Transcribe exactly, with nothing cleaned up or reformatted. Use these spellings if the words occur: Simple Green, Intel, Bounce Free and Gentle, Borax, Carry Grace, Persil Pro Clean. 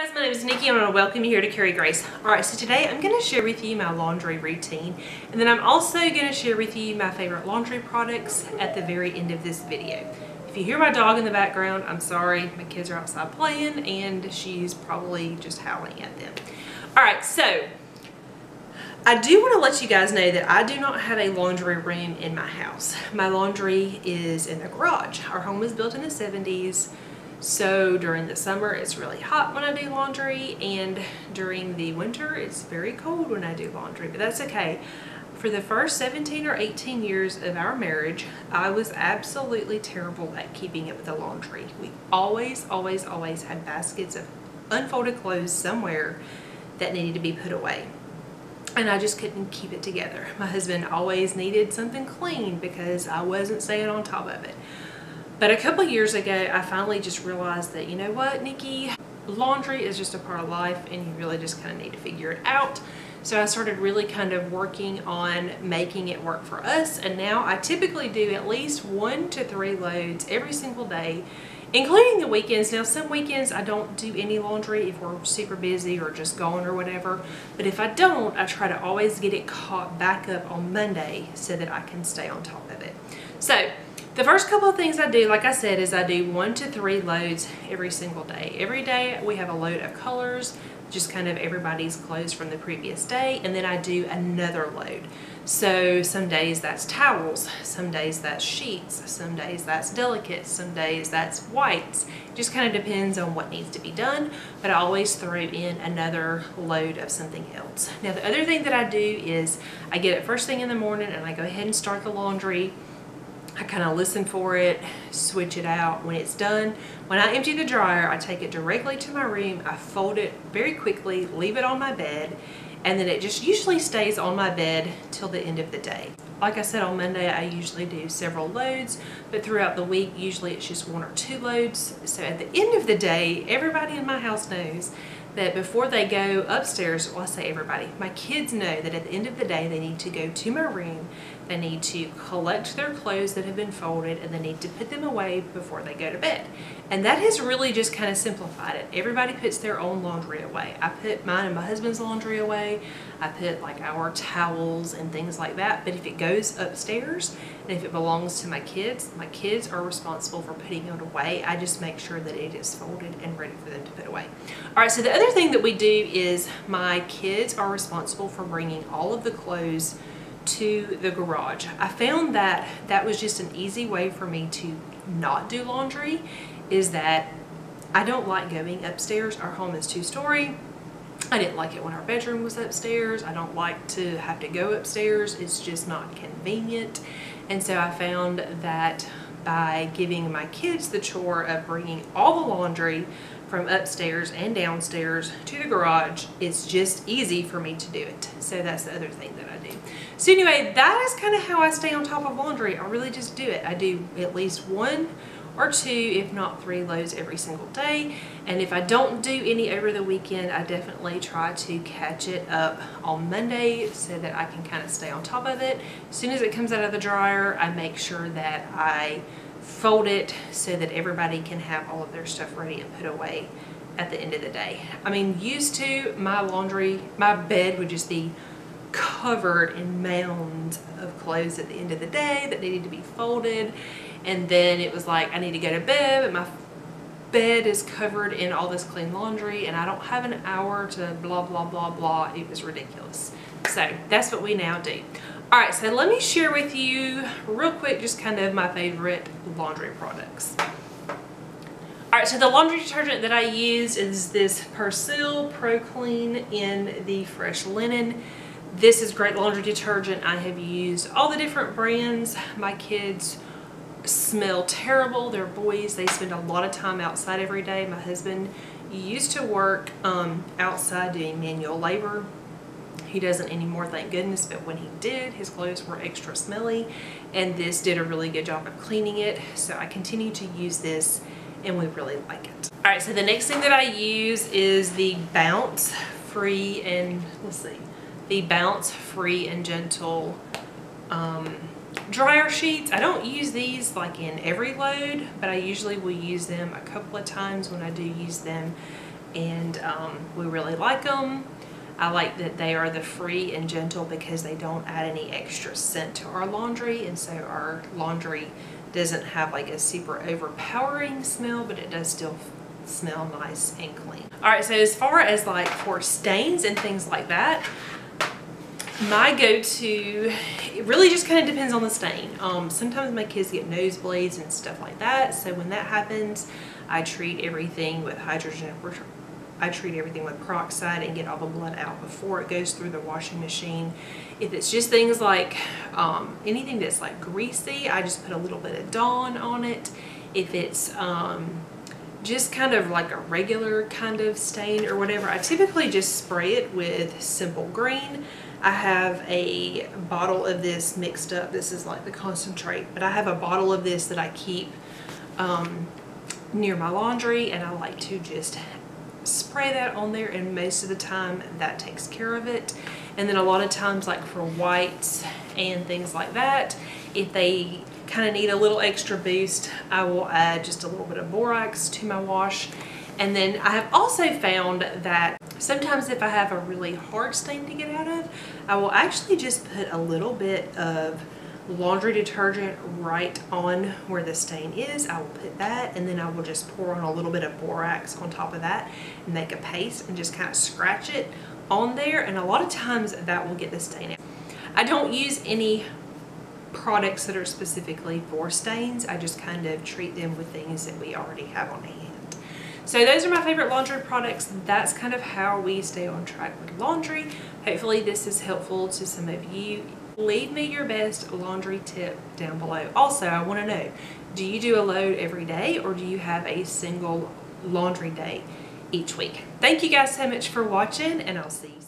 Hey guys, my name is Nikki and I want to welcome you here to Carry Grace. Alright, so today I'm going to share with you my laundry routine, and then I'm also going to share with you my favorite laundry products at the very end of this video. If you hear my dog in the background, I'm sorry, my kids are outside playing and she's probably just howling at them. Alright, so I do want to let you guys know that I do not have a laundry room in my house. My laundry is in the garage. Our home was built in the seventies. So during the summer, it's really hot when I do laundry, and during the winter, it's very cold when I do laundry, but that's okay. For the first seventeen or eighteen years of our marriage, I was absolutely terrible at keeping up with the laundry. We always, always, always had baskets of unfolded clothes somewhere that needed to be put away. And I just couldn't keep it together. My husband always needed something clean because I wasn't staying on top of it. But a couple years ago, I finally just realized that, you know what, Nikki, laundry is just a part of life and you really just kind of need to figure it out. So I started really kind of working on making it work for us. And now I typically do at least one to three loads every single day, including the weekends. Now, some weekends I don't do any laundry if we're super busy or just gone or whatever. But if I don't, I try to always get it caught back up on Monday so that I can stay on top of it. So the first couple of things I do, like I said, is I do one to three loads every single day. Every day we have a load of colors, just kind of everybody's clothes from the previous day, and then I do another load. So some days that's towels, some days that's sheets, some days that's delicates, some days that's whites. It just kind of depends on what needs to be done, but I always throw in another load of something else. Now, the other thing that I do is I get it first thing in the morning and I go ahead and start the laundry. I kind of listen for it, switch it out. When it's done, when I empty the dryer, I take it directly to my room, I fold it very quickly, leave it on my bed, and then it just usually stays on my bed till the end of the day. Like I said, on Monday, I usually do several loads, but throughout the week, usually it's just one or two loads. So at the end of the day, everybody in my house knows that before they go upstairs, well, I say everybody, my kids know that at the end of the day, they need to go to my room, they need to collect their clothes that have been folded, and they need to put them away before they go to bed. And that has really just kind of simplified it. Everybody puts their own laundry away. I put mine and my husband's laundry away. I put like our towels and things like that. But if it goes upstairs and if it belongs to my kids, my kids are responsible for putting it away. I just make sure that it is folded and ready for them to put away. All right, so the other thing that we do is my kids are responsible for bringing all of the clothes to the garage. I found that that was just an easy way for me to not do laundry, is that I don't like going upstairs. Our home is two-story. I didn't like it when our bedroom was upstairs. I don't like to have to go upstairs. It's just not convenient. And so I found that by giving my kids the chore of bringing all the laundry from upstairs and downstairs to the garage, it's just easy for me to do it. So that's the other thing that I do. So anyway, that is kind of how I stay on top of laundry. I really just do it. I do at least one or two, if not three loads every single day. And if I don't do any over the weekend, I definitely try to catch it up on Monday so that I can kind of stay on top of it. As soon as it comes out of the dryer, I make sure that I fold it so that everybody can have all of their stuff ready and put away at the end of the day. I mean, used to my laundry, my bed would just be covered in mounds of clothes at the end of the day that needed to be folded. And then it was like, I need to go to bed, but my bed is covered in all this clean laundry and I don't have an hour to blah, blah, blah, blah. It was ridiculous. So that's what we now do. All right, so let me share with you real quick just kind of my favorite laundry products. All right, so the laundry detergent that I use is this Persil Pro Clean in the Fresh Linen. This is great laundry detergent. I have used all the different brands. My kids smell terrible. They're boys. They spend a lot of time outside every day. My husband used to work um, outside doing manual labor. He doesn't anymore, thank goodness, but when he did, his clothes were extra smelly, and this did a really good job of cleaning it. So I continue to use this and we really like it. All right, so the next thing that I use is the Bounce Free and, let's see, the Bounce Free and Gentle um, dryer sheets. I don't use these like in every load, but I usually will use them a couple of times when I do use them. and um, we really like them. I like that they are the free and gentle because they don't add any extra scent to our laundry, and so our laundry doesn't have like a super overpowering smell, but it does still smell nice and clean. All right, so as far as like for stains and things like that, my go-to, it really just kind of depends on the stain. Um, sometimes my kids get nosebleeds and stuff like that, so when that happens, I treat everything with hydrogen. I treat everything with peroxide and get all the blood out before it goes through the washing machine. If it's just things like um, anything that's like greasy, I just put a little bit of Dawn on it. If it's um, just kind of like a regular kind of stain or whatever, I typically just spray it with Simple Green. I have a bottle of this mixed up. This is like the concentrate, but I have a bottle of this that I keep um, near my laundry, and I like to just spray that on there, and most of the time that takes care of it. And then a lot of times, like for whites and things like that, if they kind of need a little extra boost, I will add just a little bit of borax to my wash. And then I have also found that sometimes if I have a really hard stain to get out of, I will actually just put a little bit of laundry detergent right on where the stain is. I will put that, and then I will just pour on a little bit of borax on top of that and make a paste and just kind of scratch it on there, and a lot of times that will get the stain out. I don't use any products that are specifically for stains. I just kind of treat them with things that we already have on hand. So those are my favorite laundry products. That's kind of how we stay on track with laundry. Hopefully this is helpful to some of you. Leave me your best laundry tip down below. Also, I want to know, do you do a load every day, or do you have a single laundry day each week? Thank you guys so much for watching, and I'll see you soon.